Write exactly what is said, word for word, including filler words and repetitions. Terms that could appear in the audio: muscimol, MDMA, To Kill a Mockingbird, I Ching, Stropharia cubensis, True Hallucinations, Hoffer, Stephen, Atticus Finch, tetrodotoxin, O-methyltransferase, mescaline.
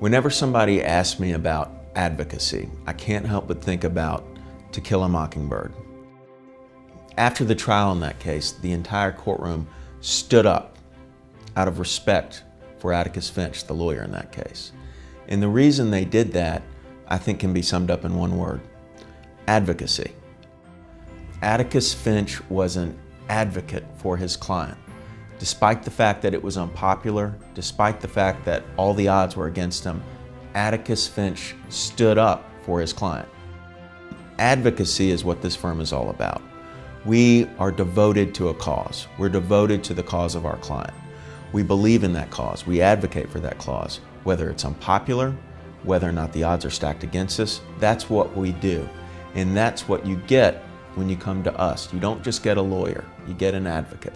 Whenever somebody asks me about advocacy, I can't help but think about To Kill a Mockingbird. After the trial in that case, the entire courtroom stood up out of respect for Atticus Finch, the lawyer in that case. And the reason they did that, I think, can be summed up in one word: advocacy. Atticus Finch was an advocate for his client. Despite the fact that it was unpopular, despite the fact that all the odds were against him, Atticus Finch stood up for his client. Advocacy is what this firm is all about. We are devoted to a cause. We're devoted to the cause of our client. We believe in that cause. We advocate for that cause. Whether it's unpopular, whether or not the odds are stacked against us, that's what we do. And that's what you get when you come to us. You don't just get a lawyer, you get an advocate.